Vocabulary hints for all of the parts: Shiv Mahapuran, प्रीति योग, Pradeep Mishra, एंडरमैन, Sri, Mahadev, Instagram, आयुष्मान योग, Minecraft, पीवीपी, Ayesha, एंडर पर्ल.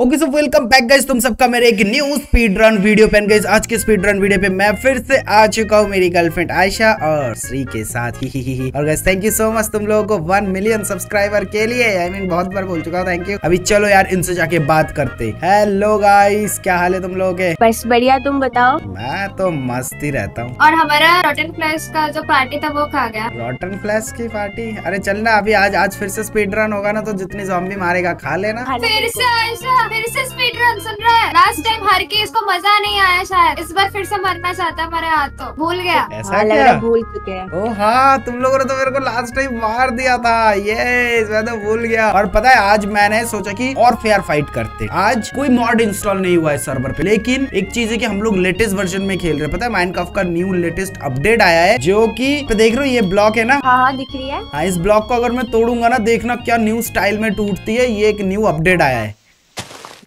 Okay so welcome back guys, तुम सबका मेरे एक न्यू स्पीड रन वीडियो पे। गाइस आज के स्पीड रन वीडियो पे मैं फिर से आ चुका हूँ मेरी गर्लफ्रेंड आयशा और श्री के साथ ही। और guys thank you so much तुम लोगों को 1 मिलियन सब्सक्राइबर के लिए। I mean, बहुत बार बोल चुका हूँ थैंक यू। अभी चलो यार इनसे जाके बात करते। हेलो गाइस, क्या हाल है तुम लोगों के? बस बढ़िया, तुम बताओ। मैं तो मस्त ही रहता हूँ। और हमारा रॉटन फ्लैश का जो पार्टी था वो खा गया। रॉटन फ्लैश की पार्टी? अरे चलना अभी, आज फिर से स्पीड रन होगा ना तो जितनी ज़ॉम्बी मारेगा खा लेना। फिर से आयशा फिर से स्पीड रन सुन रहा है। लास्ट टाइम हार के इसको मजा नहीं आया, शायद इस बार फिर से मरना चाहता है। मेरे हाथ तो भूल गया, ऐसा क्या भूल चुके हैं? ओ हाँ, तुम लोगों ने तो मेरे को लास्ट टाइम मार दिया था। ये इस बार तो भूल गया। और पता है आज मैंने सोचा कि और फेयर फाइट करते। आज कोई मॉड इंस्टॉल नहीं हुआ है सर्वर पे, लेकिन एक चीज है कि हम लोग लेटेस्ट वर्जन में खेल रहे। पता है माइनक्राफ्ट का न्यू लेटेस्ट अपडेट आया है, जो की देख रहे हो ये ब्लॉक है ना। हाँ दिख रही है। हाँ, इस ब्लॉक को अगर मैं तोड़ूंगा ना, देखना क्या न्यू स्टाइल में टूटती है। ये एक न्यू अपडेट आया है,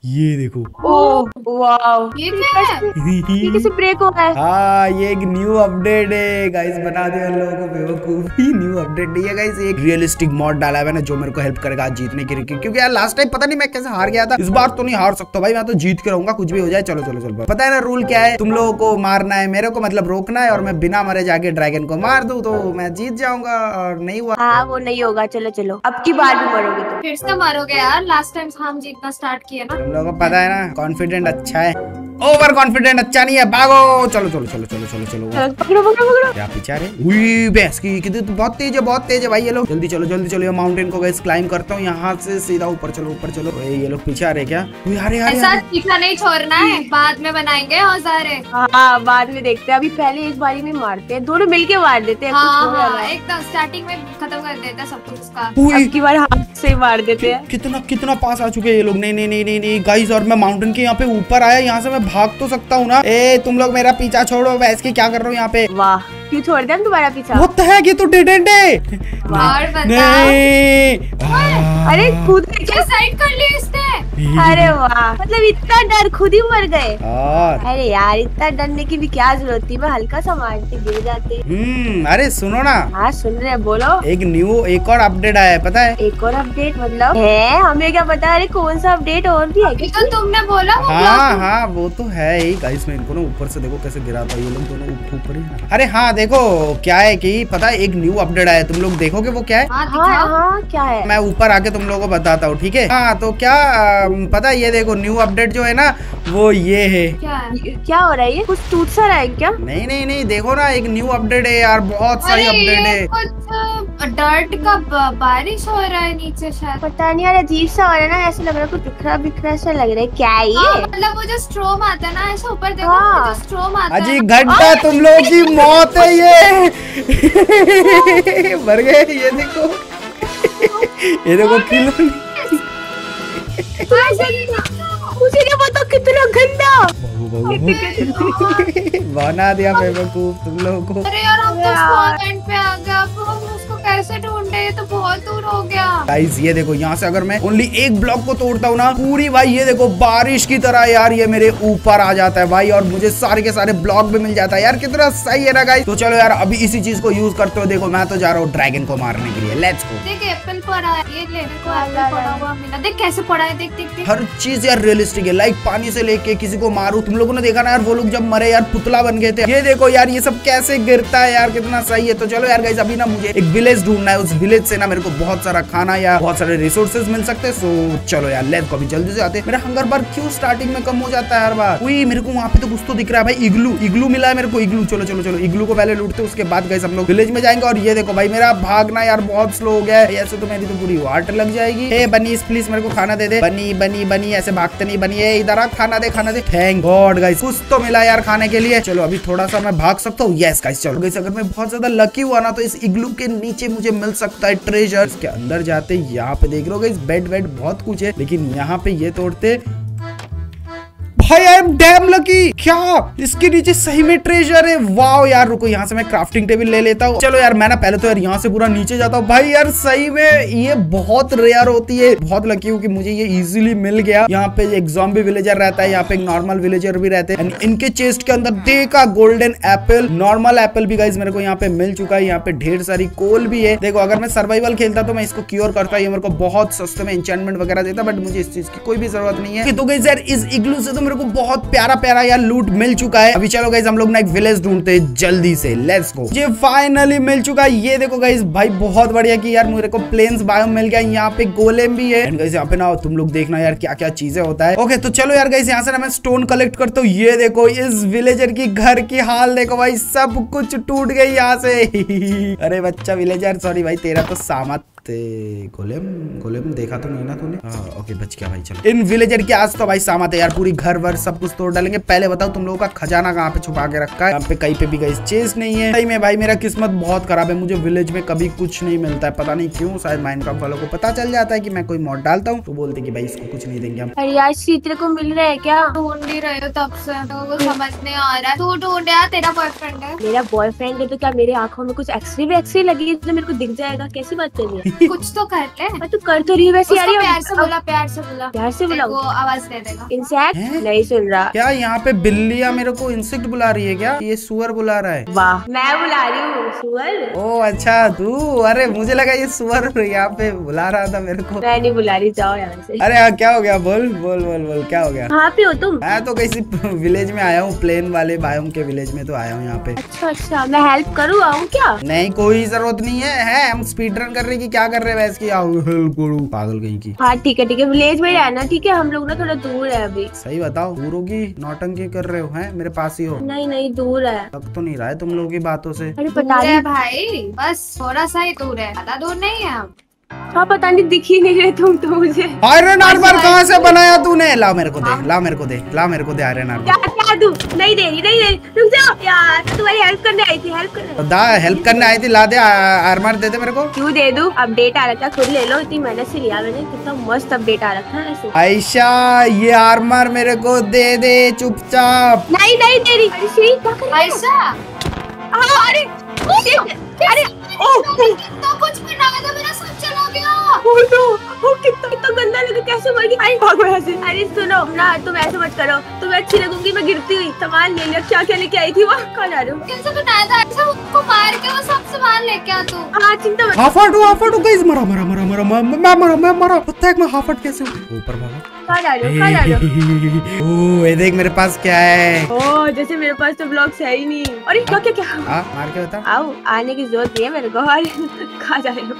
ये देखो। ओह वाव, ये क्या है? ये किसी ब्रेक हो गया। हाँ ये एक न्यू अपडेट है गाइस, बना दिया लोगों को बेवकूफ। न्यू अपडेट नहीं है गाइस, एक रियलिस्टिक मॉड डाला है ना, जो मेरे को हेल्प करेगा आज जीतने के लिए। क्योंकि यार लास्ट टाइम पता नहीं मैं कैसे हार गया था, इस बार तो नहीं हार सकता भाई, मैं तो जीत के रहूंगा कुछ भी हो जाए। चलो चलो चलो, पता है ना रूल क्या है? तुम लोगों को मारना है, मेरे को मतलब रोकना है, और मैं बिना मरे जाके ड्रैगन को मार दूं तो मैं जीत जाऊंगा। और नहीं हुआ। हाँ वो नहीं होगा। चलो चलो, अब की बार भी मारोगे तो फिर से मारोगे यार। लास्ट टाइम हम जीतना स्टार्ट किया ना, लोगों को पता है ना। कॉन्फिडेंट अच्छा है, ओवर कॉन्फिडेंट अच्छा नहीं है। भागो, चलो चलो चलो चलो चलो चलो, पकड़ो पकड़ो पकड़ो। क्या पीछा रे? उई भैंस की, कितनी बहुत तेज है भाई ये लोग। जल्दी चलो जल्दी चलो, ये माउंटेन को गाइस क्लाइम करता हूँ यहाँ से सीधा ऊपर। चलो ऊपर चलो। ये लोग पीछे आ रहे क्या? ऐसा पीछा नहीं छोड़ना है, बाद में बनाएंगे औजार। हाँ बाद में देखते हैं, अभी पहले एक बारी में मारते हैं, दोनों मिल के मार देते हैं। एकदम स्टार्टिंग में खत्म कर देते हैं सब कुछ का, मार देते हैं। कितना कितना पास आ चुके हैं ये लोग। नहीं नहीं नहीं नहीं गाइस, और मैं माउंटेन के यहाँ पे ऊपर आया, यहाँ से मैं भाग तो सकता हूँ ना। ए तुम लोग मेरा पीछा छोड़ो, वैसे की क्या कर रहा हूँ यहाँ पे? वाह क्यों छोड़ दिया तुम्हारा पीछा? वो तो है कि तू डिडेंट है। अरे खुद क्या साइड कर लिया इसने? अरे वाह, मतलब इतना डर खुद ही मर गए। अरे यार इतना डरने की भी क्या जरूरत थी, मैं हल्का सा मारते गिर जाते। अरे सुनो ना। हाँ सुन रहे हैं, बोलो। एक न्यू एक और अपडेट आया है, पता है? एक और अपडेट मतलब है, हमें क्या पता। अरे कौन सा अपडेट और भी है तो तुमने बोला? हाँ हाँ वो तो है ही। गाइस मैं इनको ना ऊपर से देखो कैसे गिरा था, ये लोग दोनों ऊपर ही। अरे हाँ देखो क्या है कि पता है एक न्यू अपडेट आया है, तुम लोग देखोगे वो क्या है? हाँ, क्या है? मैं ऊपर आके तुम लोगों को बताता हूँ, ठीक है? हाँ तो क्या पता है, ये देखो न्यू अपडेट जो है ना वो ये है। क्या हो रहा है? ये कुछ टूट सा रहा है क्या? नहीं नहीं नहीं देखो ना, एक न्यू अपडेट है यार, बहुत सारी अपडेट है। कुछ डर्ट का बारिश हो रहा है नीचे शायद, पता नहीं यार अजीब सा हो रहा है ना, ऐसा लग रहा है कुछ बिखरा बिखरा सा लग रहा है। क्या है ये? मतलब वो जो स्ट्रोम आता है ना ऐसा ऊपर देखो, जो स्ट्रोम आता है। अजी घंटा तुम लोगों की मौत है ये। मर गए। ये देखो ये देखो किल। मुझे नहीं पता कितना गंदा बना दिया बेवकूफ तुम लोगों को। अरे यार हम तो स्पॉन पे आ गए, अब हम उसको कैसे ढूंढे? ये तो बहुत दूर हो गया। गाइस ये देखो, यहाँ से अगर मैं ओनली एक ब्लॉक को तोड़ता हूँ ना, पूरी भाई ये देखो बारिश की तरह यार ये मेरे ऊपर आ जाता है भाई, और मुझे सारे के सारे ब्लॉक भी मिल जाता है यार। कितना सही है ना गाइस। तो चलो यार अभी इसी चीज को यूज करते हो। देखो मैं तो जा रहा हूँ ड्रैगन को मारने के लिए, लेट्स गो। देखिए एप्पल पड़ा है, ये लेने को एप्पल पड़ा हुआ मिला, देख कैसे पड़ा है, देख देख। हर चीज यार रियलिस्टिक है, लाइक पानी से लेके किसी को मारू। तुम लोगों ने देखा ना यार वो लोग जब मरे यार पुतला बन गए थे। ये देखो यार ये सब कैसे गिरता है यार, कितना सही है। तो चलो यार गाइस अभी ना मुझे एक विलेज ढूंढना है, उस विलेज से ना मेरे को बहुत सारा खाना या बहुत सारे रिसोर्सेज मिल सकते हैं। सो चलो यार लेट्स गो, अभी जल्दी से आते। मेरा हंगर बार क्यों स्टार्टिंग में कम हो जाता है हर बार? कोई मेरे को वहाँ पे तो कुछ तो दिख रहा है भाई, इग्लू इग्लू मिला है मेरे को, इग्लू। चलो चलो चलो इग्लू को पहले लूटते, उसके बाद गाइस हम लोग विलेज में जाएंगे। और ये देखो भाई मेरा भागना यार बहुत स्लो हो गया है, ऐसे तो मेरी तो पूरी वाट लग जाएगी। हे बनी प्लीज मेरे को खाना दे दे, बनी बनी बनी, ऐसे भागते नहीं बनी, इधर आ, खाना दे खाना दे। थैंक गॉड गाइस कुछ तो मिला यार खाने के लिए। चलो अभी थोड़ा सा मैं भाग सकता हूँ। यस गाइस चलो गाइस अगर मैं बहुत ज्यादा लकी हुआ ना तो इस इग्लू के नीचे मुझे मिल सकता है ट्रेजर। इसके अंदर जाते यहाँ पे देख रहे हो गाइस बेड वेड बहुत कुछ है, लेकिन यहाँ पे ये तोड़ते भाई आई एम डैम लकी। क्या इसके नीचे सही में ट्रेजर है? वाओ यार, रुको यहाँ से मैं क्राफ्टिंग टेबल ले लेता हूँ। चलो यार, मैं ना पहले तो यार यहाँ से पूरा नीचे जाता हूँ। भाई यार सही में ये बहुत रेयर होती है, बहुत लकी हूँ कि मुझे ये इजीली मिल गया। यहाँ पे एक ज़ॉम्बी विलेजर रहता है, यहाँ पे एक नॉर्मल विलेजर भी रहते हैं। इनके चेस्ट के अंदर देखा गोल्डन एप्पल, नॉर्मल एप्पल भी गाइस मेरे को यहाँ पे मिल चुका है। यहाँ पे ढेर सारी कोल भी है। देखो अगर मैं सर्वाइवल खेलता तो मैं इसको क्योर करता, ये मेरे को बहुत सस्ते में एन्चेंटमेंट वगैरह देता, बट मुझे इस चीज की कोई भी जरूरत नहीं है। तो गाइस यार इस इग्लू से तो मेरे को बहुत प्यारा प्यारा यार लूट मिल चुका है। अभी चलो गाइस हम लोग ना एक विलेज ढूंढते हैं जल्दी से, लेट्स गो। ये फाइनली मिल चुका है, ये देखो गाइस। भाई बहुत बढ़िया कि यार मेरे को प्लेन्स बायोम मिल गया, यहाँ पे गोलेम भी है। एंड गाइस यहाँ पे ना तुम लोग देखना यार क्या क्या चीजें होता है। ओके तो चलो यार गाइस यहाँ से ना मैं स्टोन कलेक्ट करता हूँ। ये देखो इस विलेजर की घर की हाल देखो भाई, सब कुछ टूट गई यहाँ से। अरे बच्चा विलेजर, सॉरी भाई तेरा तो सामत गोलेम गोलेम देखा तो नहीं ना तूने? ओके बच गया भाई। चलो इन विलेजर के आज तो भाई सामत है यार, पूरी घर वर सब कुछ तोड़ डालेंगे। पहले बताओ तुम लोगों का खजाना कहाँ पे छुपा के रखा है? यहाँ पे कहीं पे भी गाइस चेस नहीं है। सही में भाई मेरा किस्मत बहुत खराब है, मुझे विलेज में कभी कुछ नहीं मिलता है, पता नहीं क्यों। शायद माइनक्राफ्ट वालों को पता चल जाता है कि मैं कोई मॉड डालता हूँ तो बोलते कि भाई इसको कुछ नहीं देंगे हम। अरे आज सीतरे को मिल रहा है क्या? ढूंढ ही रहे हो तब से, तो समझ नहीं आ रहा है। तू ढूंढ यार, तेरा बॉयफ्रेंड है? मेरा बॉयफ्रेंड है तो क्या मेरी आंखों में कुछ एक्सरे वैक्सरे लगी है तो मेरे को दिख जाएगा? कैसी बात कर रही है? कुछ तो करते हैं, तू कर तो रही वैसे यार। प्यार से बोला, प्यार से बोला, प्यार से बोला, वो आवाज दे देगा। इंसेक्ट नहीं सुन रहा क्या? यहाँ पे बिल्लियाँ मेरे को इंसेक्ट बुला रही है क्या? ये सुअर बुला रहा है। वाह, मैं बुला रही हूँ सुअर? ओ अच्छा तू, अरे मुझे लगा ये सुअर यहाँ पे बुला रहा था मेरे को। मैं नहीं बुला रही, जाओ यहाँ से। अरे हाँ क्या हो गया? बोल बोल बोल बोल क्या हो गया? कहाँ पे हो तुम? मैं तो किसी विलेज में आया हूँ, प्लेन वाले बायोम के विलेज में तो आया हूँ यहाँ पे। अच्छा, मैं हेल्प करूँ आऊँ क्या? नहीं कोई जरूरत नहीं है, हम स्पीड रन कर रहे हैं। क्या कर रहे हैं इसकी पागल कहीं की? हाँ ठीक है ठीक है, विलेज में रहना ठीक है। हम लोग ना थोड़ा दूर है अभी। सही बताओ, दूर होगी? नौटंकी कर रहे हो? हैं मेरे पास ही हो? नहीं नहीं दूर है। लग तो नहीं रहा है तुम लोगों की बातों से। अरे पता नहीं भाई, बस थोड़ा सा ही दूर है, ज्यादा दूर नहीं है। हाँ पता नहीं, दिख ही नहीं रहे तुम तो मुझे। आयरन आर्मर कहाँ से बनाया तूने? ला मेरे को दे, ला मेरे को दे, ला मेरे को दे आयरन आर्मर। नहीं दे रही, नहीं दे रही, रुक जाओ यार। तुम्हारी हेल्प करने आई थी, हेल्प करने, हेल्प करने आई थी। ला दे आर्मर, दे दे मेरे को। क्यों दे दूं? अपडेट आ रखा है, खुद ले लो। इतनी मेहनत से लिया मैंने, कितना मस्त अपडेट आ रखा है। आयशा ये आर्मर मेरे को दे दे चुपचाप। नहीं नहीं दे रही आयशा। अरे कुछ भी ना लगा, मेरा सब चला गया। वो कितना गंदा लगा, कैसे मर गई? भागो यहाँ से। अरे सुनो ना, तुम ऐसे मत करो, तुम्हें अच्छी लगूंगी। मैं गिरती हुई सामान ले लिया, क्या क्या लेके आई थी? वहाँ कहाँ जा रहे हो? कैसे बताया था ऐसा? उसको मार के वो सब सामान लेके आ तू। हाँ चिंता मत। हाफट गई, मरा मरा मरा मरा मैं मरा। पता है मैं हाफट कैसे हूँ? ऊपर भागो। ओ देख मेरे पास क्या है। ओ जैसे मेरे पास तो ब्लॉक्स है ही नहीं। अरे क्या क्या क्या? मार के बता। आओ, आने की जरूरत नहीं है मेरे को। कहाँ जा रहे हो?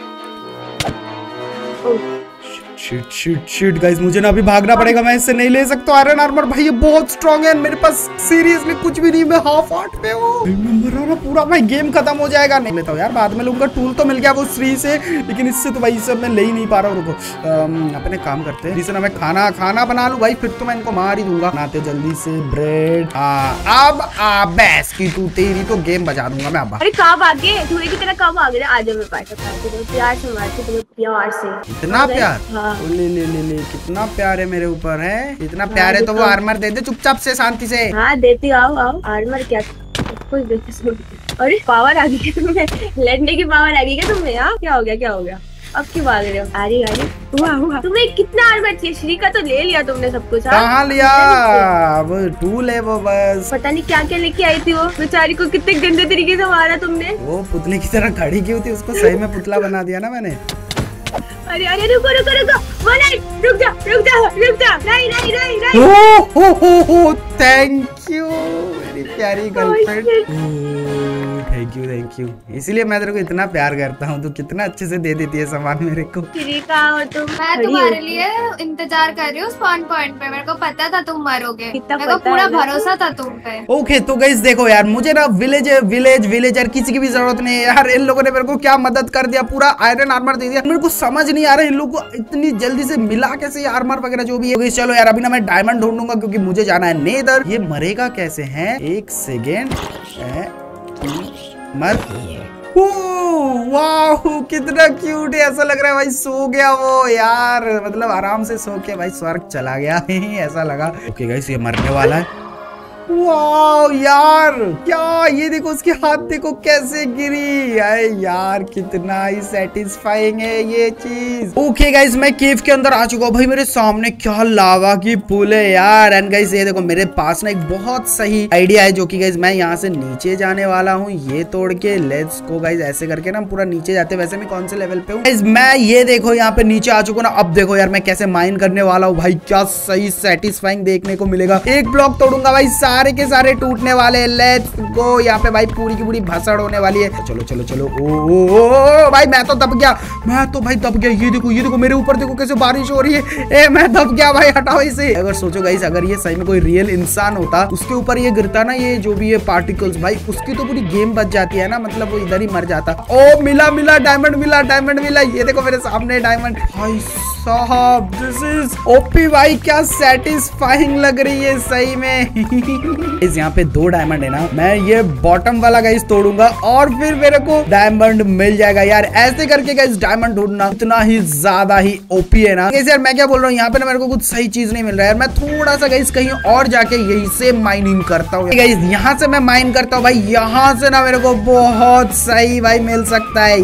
शिट शिट शिट गाइस, मुझे ना अभी भागना पड़ेगा, मैं इससे नहीं ले सकता। आयरन आर्मर भाई ये बहुत स्ट्रांग है, मेरे पास सीरियसली कुछ भी नहीं, मैं हाफ हार्ट पे हूँ। पूरा भाई गेम खत्म हो जाएगा। नहीं लेता हूँ यार, बाद में लूंगा। टूल तो मिल गया वो श्री से, लेकिन इससे तो भाई इससे मैं ले ही नहीं पा रहा हूँ। रुको अपने काम करते हैं, जिससे ना मैं खाना बना लूँ भाई, फिर तो मैं इनको मार ही दूंगा। बनाते जल्दी से ब्रेड। अब बैस की तू तेरी तो गेम बजा दूंगा मैं। अब कब आगे धुएं की तरह कब आगे आज में पार्टी? इतना प्यार? ओ ले कितना प्यार है मेरे ऊपर है, इतना प्यार है तो वो आर्मर दे दे चुपचाप से, शांति से। हाँ देती, आओ आओ आर्मर। क्या कुछ देखो, अरे पावर आ गई तुम्हें, लड़ने की पावर आ गई क्या तुम्हें? यहाँ क्या हो गया, क्या हो गया? अब क्यों भाग रहे हो? अरे अरे तुम्हें कितना आर्मर चाहिए? श्री का तो ले लिया तुमने सब कुछ। कहाँ लिया? वो टूल है वो, बस पता नहीं क्या क्या लेके आई थी। वो बेचारी को कितने गंदे तरीके से मारा तुमने। वो पुतले की तरह खड़ी की थी, उसको सही में पुतला बना दिया ना मैंने। अरे अरे रुको रुको रुको, रुक जा। नहीं। हो थैंक यू मेरी प्यारी गर्लफ्रेंड, थैंक यू। इसलिए मैं तेरे को इतना प्यार करता हूँ, तू कितना अच्छे से दे देती है सामान मेरे को। तो मैं तुम्हारे लिए इंतजार कर रही हूँ स्पॉन पॉइंट पे, मेरे को पता था तुम मरोगे, मेरे को पूरा भरोसा था तुम पे। ओके तो गाइस देखो यार, मुझे ना विलेजर किसी की भी जरूरत नहीं है यार। इन लोगों ने मेरे को क्या मदद कर दिया, पूरा आयरन आर्मर दे दिया। मेरे को समझ नहीं आ रहा है इन लोगों को इतनी जल्दी से मिला कैसे आर्मर वगैरह जो भी है। चलो यार अभी ना मैं डायमंड ढूंढूंगा, क्योंकि मुझे जाना है नेदर। ये मरेगा कैसे है? एक सेकेंड, मर। ओ वाह कितना क्यूट है, ऐसा लग रहा है भाई सो गया वो यार, मतलब आराम से सो के भाई स्वर्ग चला गया ऐसा लगा। ओके गाइस ये मरने वाला है। वाओ यार क्या, ये देखो उसके हाथ देखो कैसे गिरी, अरे यार कितना ही सेटिस्फाइंग है ये चीज। ओके गाइस मैं केव के अंदर आ चुका हूँ भाई, मेरे सामने क्या लावा की पुल है यार। एंड गाइस ये देखो मेरे पास ना एक बहुत सही आइडिया है, जो कि गाइस मैं यहाँ से नीचे जाने वाला हूँ ये तोड़ के। लेट्स गो गाइस, ऐसे करके ना पूरा नीचे जाते। वैसे मैं कौन से लेवल पे हूँ गाइस, मैं ये देखो यहाँ पे नीचे आ चुका हूँ ना। अब देखो यार मैं कैसे माइन करने वाला हूँ भाई, क्या सही सेटिस्फाइंग देखने को मिलेगा। एक ब्लॉक तोड़ूंगा भाई, सारे के सारे टूटने वाले। लेट्स गो, यहाँ पे भाई पूरी की पूरी भसड़ होने वाली है। चलो चलो चलो, ओ भाई मैं तो दब गया, मैं तो भाई दब गया। ये देखो मेरे ऊपर देखो कैसे बारिश हो रही है। ए मैं दब गया भाई, हटाओ इसे। अगर सोचो गाइस अगर ये सही में कोई रियल इंसान होता, उसके ऊपर ये गिरता ना, ये जो भी ये पार्टिकल्स भाई, उसकी तो पूरी गेम बच जाती है ना, मतलब वो इधर ही मर जाता। ओ मिला मिला, डायमंड मिला, डायमंड मिला। ये देखो मेरे सामने डायमंड, भाई साहब दिस इज ओपी भाई, क्या सेटिस्फाइंग लग रही है सही में। इस यहाँ पे दो डायमंड है ना, मैं ये बॉटम वाला गाइस तोड़ूंगा और फिर मेरे को डायमंड मिल जाएगा यार। ऐसे करके गाइस डायमंड ढूंढना इतना ही ज्यादा ही ओपी है ना। यार मैं क्या बोल रहा हूँ, यहाँ पे ना मेरे को कुछ सही चीज नहीं मिल रहा है यार। मैं थोड़ा सा गाइस कहीं और जाके यही से माइनिंग करता हूँ गाइस, यहाँ से मैं माइन करता हूँ भाई, यहाँ से ना मेरे को बहुत सही भाई मिल सकता है।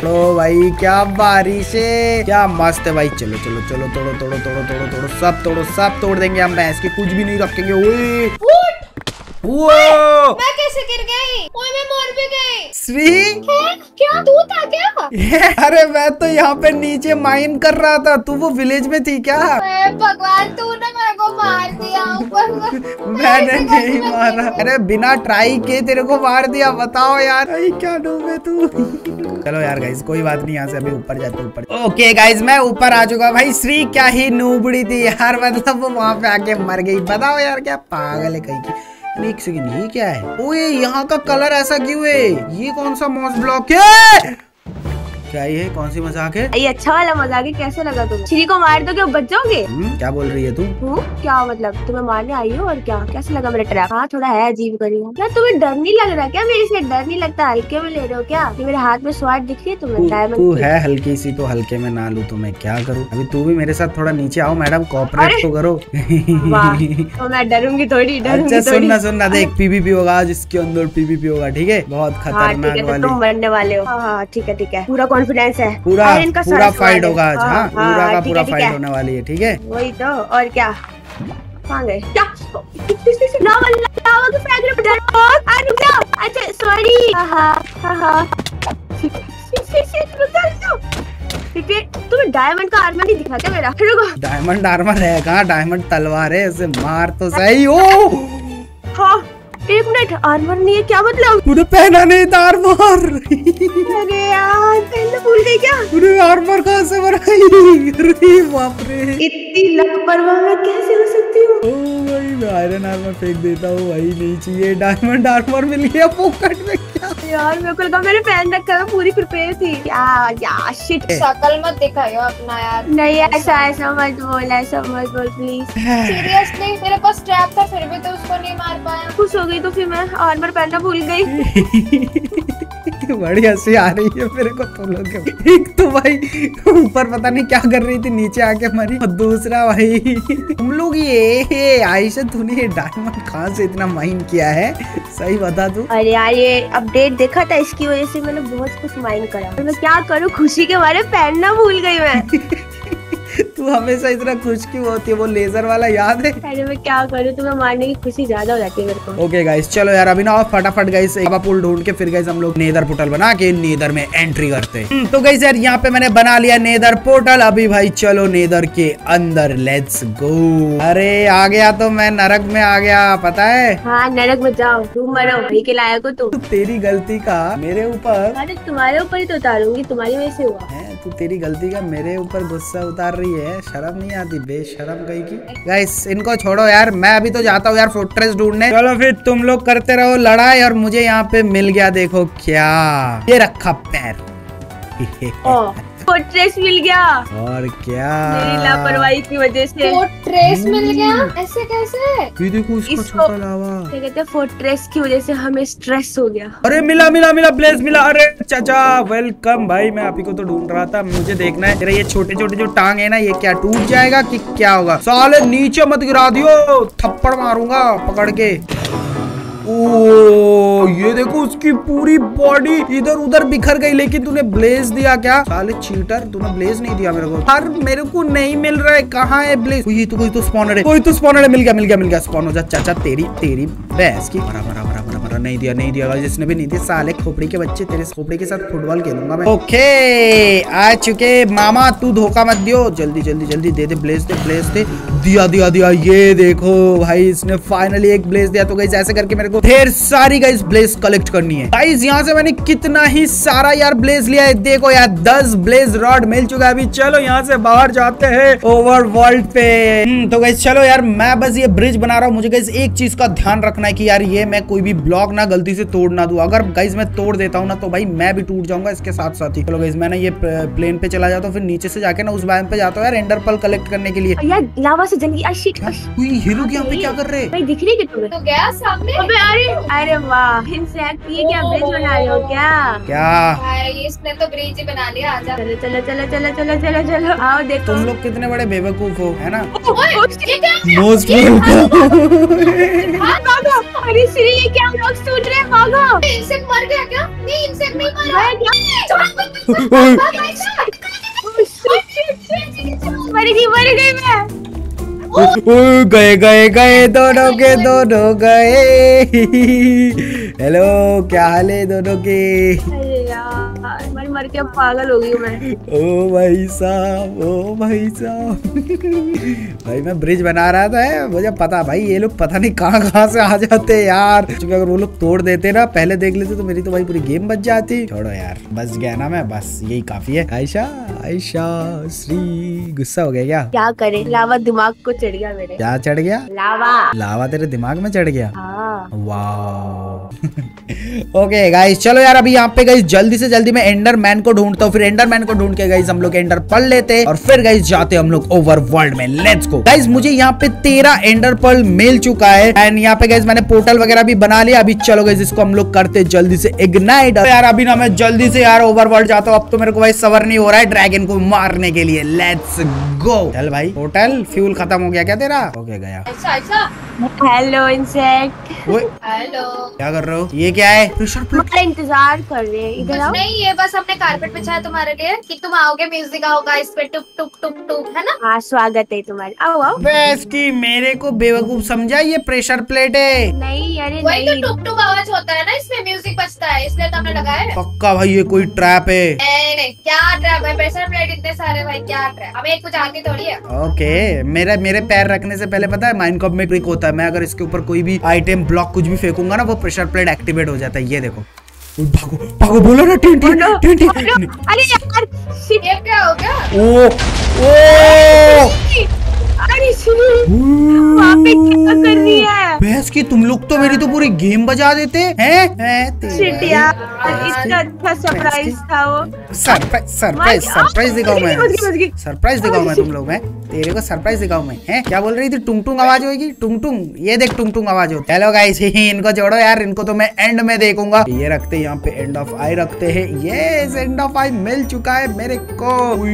तो भाई क्या बारिश है, क्या मस्त है भाई। चलो चलो चलो तोड़ो तोड़ो तोड़ो तोड़ो तोड़ो, सब तोड़ो, सब तोड़ देंगे हम, भैंस की कुछ भी नहीं रखेंगे। मैं कैसे गिर गई? ओए मैं मर भी गई। श्री क्या तू था क्या? अरे मैं तो यहाँ पे नीचे माइन कर रहा था, तू वो विलेज में थी क्या? भगवान तूने मेरे को मार दिया ऊपर। मैंने नहीं मारा, अरे बिना ट्राई के तेरे को मार दिया, बताओ यार क्या डूबे तू। चलो यार गाइस कोई बात नहीं, यहाँ से अभी ऊपर जाते ऊपर। ओके गाइस मैं ऊपर आ चुका भाई। श्री क्या ही नूबड़ी थी यार, मतलब वो वहाँ पे आके मर गई, बताओ यार क्या पागल है कहीं की। एक सेकंड ये क्या है, ओए यहाँ का कलर ऐसा क्यों है, ये कौन सा मॉस ब्लॉक है, क्या ये कौन सी मजाक है? ये अच्छा वाला मजाक है, कैसे लगा तुम्हें? श्री को मार दो क्या बच जाओगे? क्या बोल रही है तू? क्या मतलब तुम्हें मारने आई हो और क्या? कैसे लगा मेरा ट्रैप? हाँ थोड़ा है अजीब करीब। क्या तुम्हें डर नहीं लग रहा क्या मेरे से? डर नहीं लगता, हल्के में ले रहे हो क्या? मेरे हाथ में स्वाद दिख रही है तुम्हें? तू है हल्की सी, तो हल्के में ना लू तो मैं क्या करूँ। अभी तू भी मेरे साथ थोड़ा नीचे आओ मैडम, कोऑपरेट तो करो। मैं डरूंगी थोड़ी? अच्छा सुनना सुनना, देख पीवीपी होगा, जिसके अंदर पीवीपी होगा ठीक है, बहुत खतरनाक तुम बनने वाले हो। हाँ ठीक है ठीक है, पूरा कॉन्फिडेंस है, पूरा फाइट होगा आज। हाँ पूरा का पूरा फाइट होने वाली है ठीक है, वही तो और क्या। अच्छा सॉरी, तुम्हें डायमंड का आर्मर नहीं दिखा क्या मेरा? डायमंड आर्मर है कहाँ, डायमंड तलवार है, इसे मार तो सही। ओ एक मिनट, आर्मर नहीं है क्या मतलब? मुझे पहना नहीं था आर्मर। अरे यार पहनना भूल गई क्या? मुझे आर्मर कहाँ से बनाई? बाप रे इतनी लापरवाह मैं कैसे हो सकती हूँ? ओ भाई मैं आयरन आर्मर फेंक देता हूँ भाई नीचे, ये डायमंड आर्मर मिल गया पॉकेट में। क्या यार मेरे को लगा मैंने पहन रखा है, पूरी प्रिपेयर थी। यार शिट, शकल मत दिखाओ अपना यार। नहीं ऐसा ऐसा मत बोल, ऐसा मत बोल प्लीज। सीरियसली मेरे पास ट्रैप था फिर भी तो उसको नहीं मार पाया। कुछ हो गई तो फिर मैं आर्मर पहनना भूल गई। बड़ी हंसी आ रही है मेरे को तो लोग। एक तो भाई ऊपर पता नहीं क्या कर रही थी, नीचे आके मरी, और दूसरा भाई तुम लोग ये आयशा तूने ये डायमंड कहाँ से इतना माइन किया है सही बता तू? अरे यार ये अपडेट देखा था, इसकी वजह से मैंने बहुत कुछ माइन करा, तो मैं क्या करूँ खुशी के बारे में पहनना भूल गई मैं। तू हमेशा इतना खुश क्यों होती है? वो लेजर वाला याद है? अरे मैं क्या करूँ, तुम्हें मारने की खुशी ज्यादा हो जाती है मेरे को। ओके गाइस चलो यार अभी ना फटाफट गाइस लावा पुल ढूंढ के फिर गाइस हम लोग नेदर पोर्टल बना के नेदर में एंट्री करते हैं। तो गाइस यार यहाँ पे मैंने बना लिया नेदर पोर्टल, अभी भाई चलो नेदर के अंदर, लेट्स गो। अरे आ गया तो मैं नरक में आ गया, पता है? हाँ नरक में जाओ, तुम मरो भाई के लायक हो तुम। तेरी गलती का मेरे ऊपर, अरे तुम्हारे ऊपर ही तो उतारूंगी, तुम्हारी वजह से हुआ। तू तेरी गलती का मेरे ऊपर गुस्सा उतार रही है, शर्म नहीं आती बेशरम कहीं की। गाइस इनको छोड़ो यार, मैं अभी तो जाता हूँ यार फोर्ट्रेस ढूंढने। चलो फिर तुम लोग करते रहो लड़ाई, और मुझे यहाँ पे मिल गया देखो क्या, ये रखा पैर। फोर्ट्रेस मिल गया। और क्या, मेरी लापरवाही की वजह से फोर्ट्रेस मिल गया। ऐसे कैसे? ये देखो इसको छोटा लावा। क्या कहते हैं, फोर्ट्रेस की वजह से हमें स्ट्रेस हो गया। अरे मिला मिला मिला, ब्लेस मिला। अरे चाचा वेलकम भाई, मैं आप ही को तो ढूंढ रहा था। मुझे देखना है तेरा ये छोटे छोटे जो टांग है ना, ये क्या टूट जाएगा कि क्या होगा। साले नीचे मत गिरा दियो, थप्पड़ मारूंगा पकड़ के। ओ ये देखो उसकी पूरी बॉडी इधर उधर बिखर गई। लेकिन तूने ब्लेज दिया क्या साले चीटर, तूने ब्लेज नहीं दिया मेरे को। हर मेरे को नहीं मिल रहा है, कहाँ है ब्लेज? कोई तो स्पॉनर है, कोई तो स्पॉनर है। मिल गया मिल गया मिल गया, स्पॉन हो जा चाचा। तेरी तेरी भैंस की बड़ा बड़ा बड़ा बड़ा बड़ा नहीं दिया नहीं दिया, जिसने भी नहीं दिया। साले खोपड़ी के बच्चे, तेरे खोपड़ी के साथ फुटबॉल खेलूंगा मैं। ओके आ चुके मामा, तू धोखा मत दियो। जल्दी जल्दी जल्दी दे दे ब्लेज, दे ब्लेज दे। दिया दिया दिया। ये देखो भाई इसने फाइनली एक ब्लेज दिया। तो गाइस ऐसे करके मेरे को ढेर सारी गाइस ब्लेज कलेक्ट करनी है। गाइस यहाँ से मैंने कितना ही सारा यार ब्लेज लिया है। देखो यार 10 ब्लेज रॉड मिल चुका है। अभी चलो यहाँ से बाहर जाते हैं ओवरवर्ल्ड पे। तो गाइस चलो यार, मैं बस ये ब्रिज बना रहा हूँ। मुझे गाइस एक चीज का ध्यान रखना है कि यार ये मैं कोई भी ब्लॉक ना गलती से तोड़ ना दूं। अगर गाइस मैं तोड़ देता हूँ ना तो भाई मैं भी टूट जाऊंगा इसके साथ साथ ही। चलो गाइस मैंने ये प्लेन पे चला जाता हूँ, फिर नीचे से जाके ना उस वायम पे जाता हूँ यार एंडर पर्ल कलेक्ट करने के लिए। यार लावा से जंगी हिलू की यहाँ पे क्या कर रहे हैं? दिख रही है तुम्हें गया सामने? अरे अरे वाह, ये क्या ब्रिज बना रहे हो क्या? क्या भाई इसने तो ब्रिज ही बना लिया। आजा चलो चलो चलो चलो चलो चलो चलो, आओ देखो। तुम लोग कितने बड़े बेवकूफ हो, है ना? अरे श्री ये क्या ब्लॉक्स टूट रहे हैं? भागो। इंसेक्ट मर गया क्या? नहीं इंसेक्ट नहीं मरा। गए गए गए दोनों के दोनों गए। हेलो क्या हाल है दोनों के? अरे यार मर के पागल हो गई मैं। ओ भाई साहब, ओ भाई साहब। भाई मैं ब्रिज बना रहा था, मुझे पता भाई ये लोग पता नहीं कहाँ से आ जाते यार। क्योंकि अगर वो लोग तोड़ देते ना, पहले देख लेते तो मेरी तो भाई पूरी गेम बच जाती। छोड़ो यार, बच गया ना मैं, बस यही काफी है। आयशा आयशा श्री गुस्सा हो गया क्या? क्या करे, लावा दिमाग को चढ़ गया मेरे। क्या चढ़ गया? लावा। लावा तेरे दिमाग में चढ़ गया? हाँ। वाह। ओके गाइस चलो यार, अभी यहाँ पे गाइस जल्दी से जल्दी मैं एंडरमैन को ढूंढता हूँ। फिर एंडरमैन को ढूंढ के गाइस हम लोग एंडर पर्ल लेते हैं और फिर गाइस जाते हम लोग ओवरवर्ल्ड में। Let's go guys. मुझे यहाँ पे 13 एंडर पर्ल मिल चुका है एंड यहाँ पे गाइस मैंने पोर्टल वगैरह भी बना लिया। अभी चलो गाइस इसको हम लोग करते जल्दी से इग्नाइट। यार अभी ना मैं जल्दी से यार ओवरवर्ल्ड जाता हूँ। अब तो मेरे को भाई सवर नहीं हो रहा है ड्रैगन को मारने के लिए। Let's go. चल भाई पोर्टल फ्यूल खत्म हो गया क्या तेरा? हो गया। अच्छा अच्छा। Hello insect. हेलो क्या कर रहे हो? ये क्या है? तुम्हारा इंतजार कर रहे हैं। इधर आओ। नहीं ये बस हमने कारपेट बिछाया तुम्हारे लिए कि तुम आओगे, म्यूजिक होगा इस पे, टुक टुक टुक टुक, है ना? हाँ स्वागत है तुम्हारा, आओ आओ। बस की मेरे को बेवकूफ समझा, ये प्रेशर प्लेट है। नहीं अरे वही तो टुक टुक आवाज होता है ना, इसमें म्यूजिक बजता है, इसलिए तुमने लगाया। पक्का भाई ये कोई ट्रैप है? नहीं क्या ट्रैप है, प्रेशर प्लेट इतने सारे भाई, क्या ट्रैप? हमें एक कुछ आती थोड़ी है। ओके मेरे पैर रखने से पहले पता है माइनक्राफ्ट में ट्रिक होता है। मैं अगर इसके ऊपर कोई भी आइटम ब्लॉक कुछ भी फेंकूंगा ना, वो प्रेशर प्लेट एक्टिवेट हो जाता है। ये देखो भागो भागो, बोलो ना टिंटी। अरे यार ये क्या हो गया? ओ ओ अरे वहाँ पे क्या कर रही है? भैंस की तुम लोग तो मेरी तो पूरी गेम बजा देते हैं। शिट यार इसका अच्छा सरप्राइज था वो। सरप्राइज दिखाऊं मैं? सरप्राइज दिखाऊं मैं तुम लोग? मैं तेरे को सरप्राइज दिखाऊं मैं? हैं क्या बोल रही थी? टुंग टुंग आवाज होगी, टुंग टुंग। ये देख टुंग टुंग आवाज होती है। हेलो गाइस इनको जोड़ो यार, इनको तो मैं एंड में देखूंगा। ये रखते हैं यहाँ पे, एंड ऑफ आई रखते हैं। यस एंड ऑफ आई मिल चुका है मेरे को।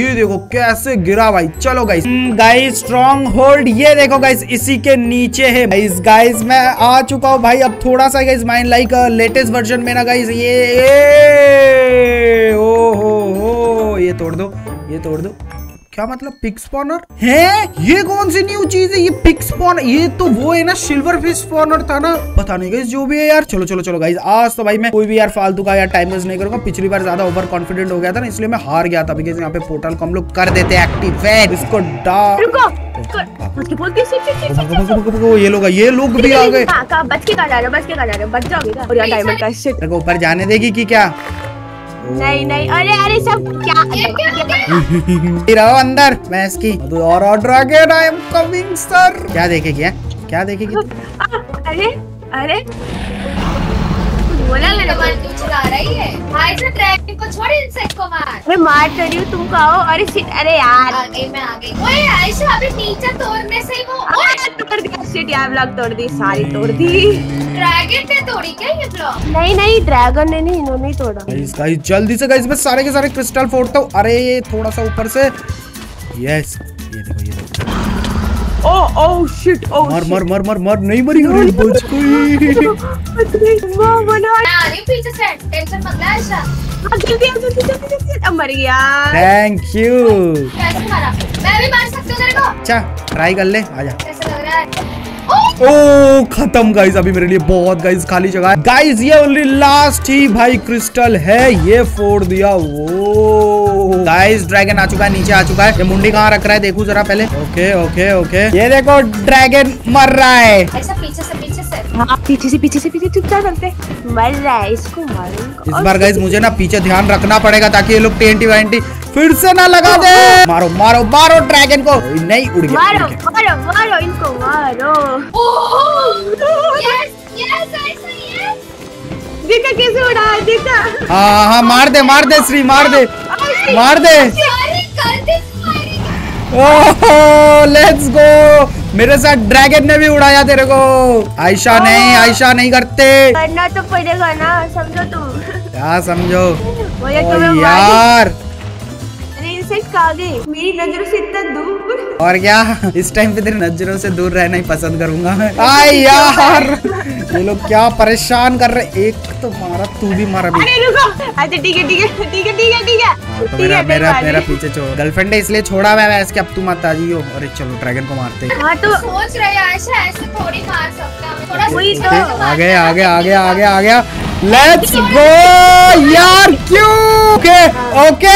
ये देखो कैसे गिरा भाई। चलो गाइस गाइस स्ट्रॉन्ग होल्ड ये देखो गाइस इसी के नीचे है। गाइस मैं आ चुका हूँ भाई। अब थोड़ा सा guys mine like latest version में ना गाइस ये ओ हो ये तोड़ दो, ये तोड़ दो। क्या मतलब पिक स्पॉनर है? ये कौन सी न्यू चीज है ये पिक स्पॉनर? ये तो वो है ना सिल्वर फिश स्पॉनर था ना, पता नहीं गाइस जो भी है यार। चलो चलो चलो गाइस, आज तो भाई मैं कोई भी यार फालतू का यार टाइम वेस्ट नहीं करूंगा। पिछली बार ज्यादा ओवर कॉन्फिडेंट हो गया था ना, इसलिए मैं हार गया था। बिकॉज यहाँ पे पोर्टल को हम लोग कर देते हैं एक्टिवेट। इसको ये लोग भी आ गए। ऊपर जाने देगी की क्या? नहीं नहीं अरे अरे सब क्या रहो अंदर मैं इसकी और ऑर्डर आ गया। I am coming sir. क्या देखेगी? क्या देखेगी? अरे अरे बोला मैंने तू चला रही है भाई से ट्रैकिंग को छोड़, इंसेक्ट को मार। मैं मार तो रही हूँ, तुम कहो। अरे अरे यार आ गई, मैं आ गई। ओए आयशा अभी नीचे तोड़ने से ही वो तोड़ दिया। शिट यार ब्लॉक तोड़ दी, सारी तोड़ दी। ड्रैगन ने तोड़ी क्या ये ब्लॉक? नहीं नहीं ड्रैगन ने नहीं, इन्होंने ही तोड़ा। गाइस गाइस जल्दी से गाइस मैं सारे के सारे क्रिस्टल फोड़ता हूँ। अरे ये थोड़ा सा ऊपर से, यस ये देखो ये देखो। ओह ओह शिट, मर मर मर मर मर। नहीं मरी कोई, बच गई। वो बना आ रही पीछे से, टेंशन मत ले आशा। जल्दी जल्दी जल्दी। अब मर गया, थैंक यू। कैसे मारा? मैं भी मार सकती हूं तेरे को। अच्छा ट्राई कर ले, आजा। कैसा लग रहा है? ओह खत्म गाइस, अभी मेरे लिए बहुत गाइस खाली जगह है। गाइस ये ओनली लास्ट ही भाई क्रिस्टल है, ये फोड़ दिया। वो गाइस ड्रैगन आ चुका है, नीचे आ चुका है। ये मुंडी कहाँ रख रहा है देखो जरा पहले। ओके ओके ओके, ये देखो ड्रैगन मर रहा है। ऐसा पीछे से पीछे से, हाँ पीछे से पीछे से पीछे चुपचाप करते मर रहा है। इसको मारूंगा इस बार गाइस, मुझे ना पीछे ध्यान रखना पड़ेगा ताकि ये लोग टेंटी वेंटी फिर से ना लगा दे। मारो मारो मारो ड्रैगन को। नहीं उड़ गया, मारो मारो मारो इनको मारो। यस यस यस, देखा कैसे उड़ा, देखा। हाँ हाँ मार दे श्री, मार दे। ओहो लेट्स गो, मेरे साथ ड्रैगन ने भी उड़ाया तेरे को। आयशा नहीं, आयशा नहीं करते, करना तो पड़ेगा ना, समझो तुम। क्या समझो यार, मेरी नजरों से इतना दूर। और क्या इस टाइम पे तेरी नजरों से दूर रहना ही पसंद करूंगा मैं। आई यार ये लोग क्या परेशान कर रहे। एक तो मारा, तू भी मारा। अरे रुको, अच्छा ठीक है ठीक है ठीक है ठीक है ठीक है। तो मेरा पीछे छोड़, गर्लफ्रेंड है इसलिए छोड़ा मैं वैसे कि अब तू माता जी हो। अरे चलो ड्रैगन को मारते हैं। हां तो सोच रहे आयशा ऐसे थोड़ी मार सकता है, थोड़ा वही तो। आ गया आ गया आ गया आ गया आ गया, लेट्स गो यार। क्यों ओके ओके,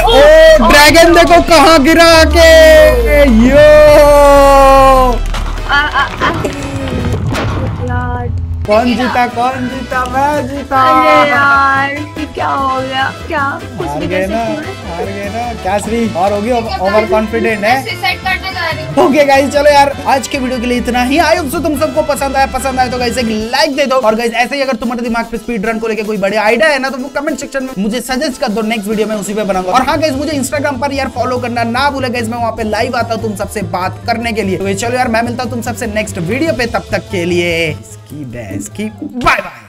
ओ ड्रैगन देखो कहाँ गिरा के। यो कौन जीता कौन जीता? मैं जीता। यार क्या हो गया, क्या हार गए ना, हार गए ना क्या श्री? और होगी ओवर कॉन्फिडेंट है। ओके गाइस चलो यार आज के वीडियो के लिए इतना ही। आई होप तुम सबको पसंद आया तो गाइस एक लाइक दे दो। और गाइस ऐसे ही अगर तुम्हारे दिमाग पे स्पीड रन को लेके कोई बड़े आइडिया है ना तो वो कमेंट सेक्शन में मुझे सजेस्ट कर दो, नेक्स्ट वीडियो में उसी पे बनाऊंगा। और हाँ गाइस मुझे इंस्टाग्राम पर यार फॉलो करना ना भूले गाइस, मैं वहाँ पे लाइव आता हूँ तुम सबसे बात करने के लिए। तो चलो यार मैं मिलता हूँ तुम सबसे नेक्स्ट वीडियो पे, तब तक के लिए बाय बाय।